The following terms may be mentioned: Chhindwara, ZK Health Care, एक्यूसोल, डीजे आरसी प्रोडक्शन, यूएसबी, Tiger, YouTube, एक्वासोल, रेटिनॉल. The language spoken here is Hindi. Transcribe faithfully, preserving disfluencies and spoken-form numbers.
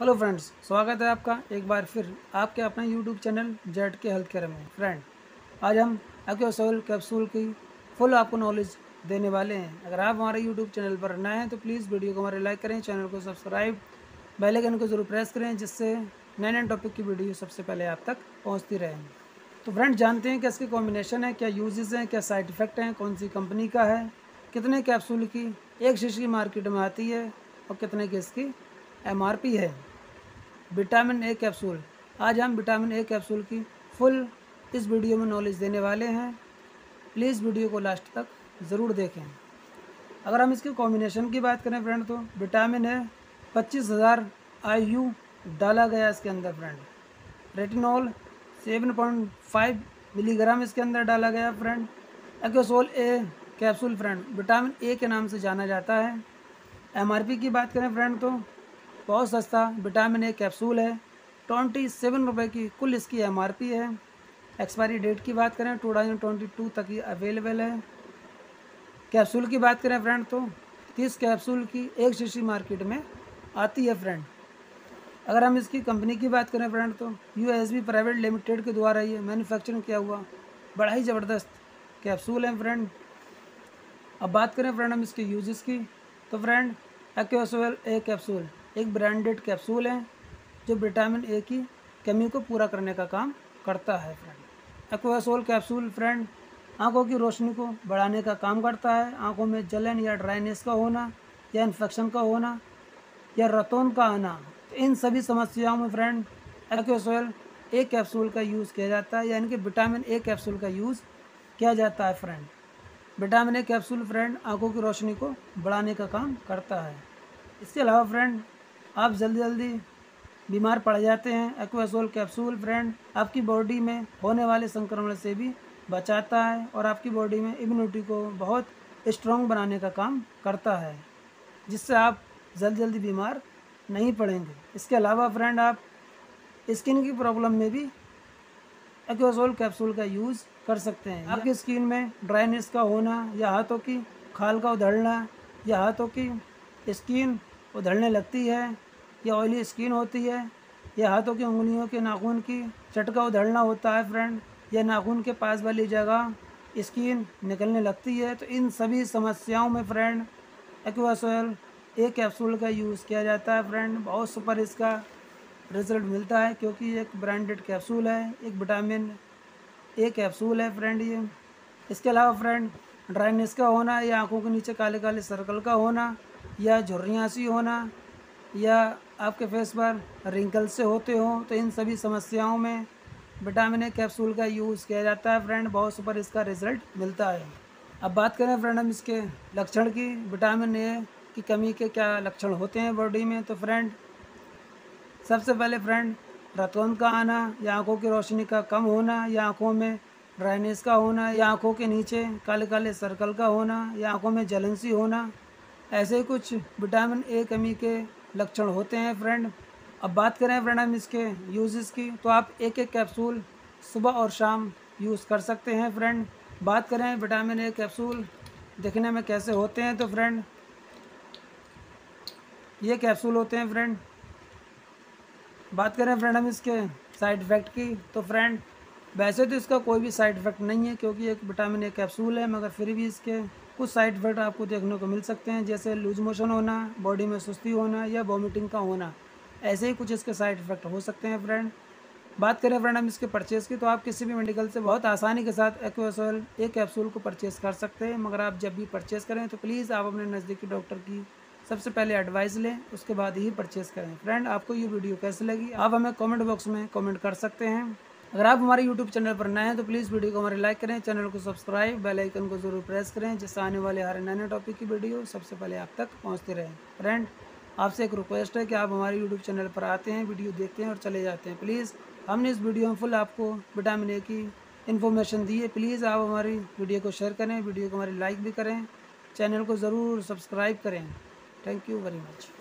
हेलो फ्रेंड्स, स्वागत है आपका एक बार फिर आपके अपने यूट्यूब चैनल ज़ेड के हेल्थ केयर में। फ्रेंड, आज हम एक्वासोल कैप्सूल की फुल आपको नॉलेज देने वाले हैं। अगर आप हमारे यूट्यूब चैनल पर नए हैं तो प्लीज़ वीडियो को हमारे लाइक करें, चैनल को सब्सक्राइब, बेल आइकन को ज़रूर प्रेस करें, जिससे नए नए टॉपिक की वीडियो सबसे पहले आप तक पहुँचती रहेंगी। तो फ्रेंड, जानते हैं कि इसके कॉम्बिनेशन है, क्या यूजेस हैं, क्या साइड इफ़ेक्ट हैं, कौन सी कंपनी का है, कितने कैप्सूल की एक शीशी की मार्केट में आती है और कितने की इसकी एम आर पी है। विटामिन ए कैप्सूल, आज हम विटामिन ए कैप्सूल की फुल इस वीडियो में नॉलेज देने वाले हैं। प्लीज़ वीडियो को लास्ट तक ज़रूर देखें। अगर हम इसके कॉम्बिनेशन की बात करें फ्रेंड, तो विटामिन ए पच्चीस हज़ार आई यू डाला गया इसके अंदर। Friend, रेटिनॉल seven point five milligram इसके अंदर डाला गया। Friend, एक्यूसोल A capsule friend vitamin A के नाम से जाना जाता है। एम आर पी की बात करें फ्रेंड, तो बहुत सस्ता विटामिन ए कैप्सूल है। ट्वेंटी सेवन रुपये की कुल इसकी एमआरपी है। एक्सपायरी डेट की बात करें टू थाउजेंड ट्वेंटी टू तक ये अवेलेबल है। कैप्सूल की बात करें फ्रेंड, तो तीस कैप्सूल की एक शीशी मार्केट में आती है। फ्रेंड, अगर हम इसकी कंपनी की बात करें फ्रेंड, तो यूएसबी प्राइवेट लिमिटेड के द्वारा ये मैन्युफैक्चरिंग किया हुआ बड़ा ही ज़बरदस्त कैप्सूल है। फ्रेंड, अब बात करें फ्रेंड हम इसके यूजेस की, तो फ्रेंड एक्वासोल ए कैप्सूल एक ब्रांडेड कैप्सूल है जो विटामिन ए की कमी को पूरा करने का काम करता है। फ्रेंड, एक्वासोल कैप्सूल फ्रेंड आंखों की रोशनी को बढ़ाने का काम करता है। आंखों में जलन या ड्राइनेस का होना या इन्फेक्शन का होना या रतौंद का आना, तो इन सभी समस्याओं में फ्रेंड एक्वासोल ए कैप्सूल का यूज़ किया जाता है, यानी कि विटामिन ए कैप्सूल का यूज़ किया जाता है। Friend, vitamin A capsule friend आँखों की रोशनी को बढ़ाने का काम करता है। इसके अलावा फ्रेंड आप जल्दी जल्दी बीमार पड़ जाते हैं। एक्वासोल कैप्सूल फ्रेंड आपकी बॉडी में होने वाले संक्रमण से भी बचाता है और आपकी बॉडी में इम्यूनिटी को बहुत स्ट्रॉन्ग बनाने का काम करता है, जिससे आप जल्दी जल्दी बीमार नहीं पड़ेंगे। इसके अलावा फ्रेंड आप स्किन की प्रॉब्लम में भी एक्वासोल कैप्सूल का यूज़ कर सकते हैं। आपकी स्किन में ड्राइनेस का होना या हाथों की खाल का उधड़ना या हाथों की स्किन उधड़ने लगती है या ऑयली स्किन होती है या हाथों की उंगलियों के नाखून की चटका उधड़ना होता है फ्रेंड, या नाखून के पास वाली जगह स्किन निकलने लगती है, तो इन सभी समस्याओं में फ्रेंड एक्वासोल ए कैप्सूल का यूज़ किया जाता है। फ्रेंड, बहुत सुपर इसका रिज़ल्ट मिलता है क्योंकि एक ब्रांडेड कैप्सूल है, एक विटामिन ए कैप्सूल है फ्रेंड ये। इसके अलावा फ्रेंड ड्राइनेस का होना या आँखों के नीचे काले काले सर्कल का होना या झुर्रियाँ सी होना या आपके फेस पर रिंकल से होते हों, तो इन सभी समस्याओं में विटामिन ए कैप्सूल का यूज़ किया जाता है। फ्रेंड, बहुत सुपर इसका रिज़ल्ट मिलता है। अब बात करें फ्रेंड हम इसके लक्षण की, विटामिन ए की कमी के क्या लक्षण होते हैं बॉडी में, तो फ्रेंड सबसे पहले फ्रेंड रतौंद का आना या आँखों की रोशनी का कम होना या आँखों में ड्राइनेस का होना या आँखों के नीचे काले काले सर्कल का होना या आँखों में जलन सी होना, ऐसे कुछ विटामिन ए कमी के लक्षण होते हैं। फ्रेंड, अब बात करें फ्रेंड हम इसके यूजेस की, तो आप एक एक कैप्सूल सुबह और शाम यूज़ कर सकते हैं। फ्रेंड, बात करें विटामिन ए कैप्सूल देखने में कैसे होते हैं, तो फ्रेंड ये कैप्सूल होते हैं। फ्रेंड, बात करें फ्रेंड हम इसके साइड इफ़ेक्ट की, तो फ्रेंड वैसे तो इसका कोई भी साइड इफ़ेक्ट नहीं है क्योंकि एक विटामिन ए कैप्सूल है, मगर फिर भी इसके कुछ साइड इफ़ेक्ट आपको देखने को मिल सकते हैं, जैसे लूज मोशन होना, बॉडी में सुस्ती होना या वॉमिटिंग का होना, ऐसे ही कुछ इसके साइड इफ़ेक्ट हो सकते हैं। फ्रेंड, बात करें फ्रेंड हम इसके परचेज़ की, तो आप किसी भी मेडिकल से बहुत आसानी के साथ एक्वासोल ए कैप्सूल को परचेज़ कर सकते हैं, मगर आप जब भी परचेज़ करें तो प्लीज़ आप अपने नज़दीकी डॉक्टर की सबसे पहले एडवाइस लें, उसके बाद ही परचेज़ करें। फ्रेंड, आपको ये वीडियो कैसे लगी आप हमें कॉमेंट बॉक्स में कॉमेंट कर सकते हैं। अगर आप हमारे यूट्यूब चैनल पर नए हैं तो प्लीज़ वीडियो को हमारे लाइक करें, चैनल को सब्सक्राइब, बेल आइकन को ज़रूर प्रेस करें, जिससे आने वाले हर नए नए टॉपिक की वीडियो सबसे पहले आप तक पहुंचते रहें। फ्रेंड, आपसे एक रिक्वेस्ट है कि आप हमारे यूट्यूब चैनल पर आते हैं, वीडियो देखते हैं और चले जाते हैं। प्लीज़, हमने इस वीडियो में फुल आपको विटामिन ए की इन्फॉर्मेशन दी है। प्लीज़ आप हमारी वीडियो को शेयर करें, वीडियो को हमारे लाइक भी करें, चैनल को ज़रूर सब्सक्राइब करें। Thank you very much.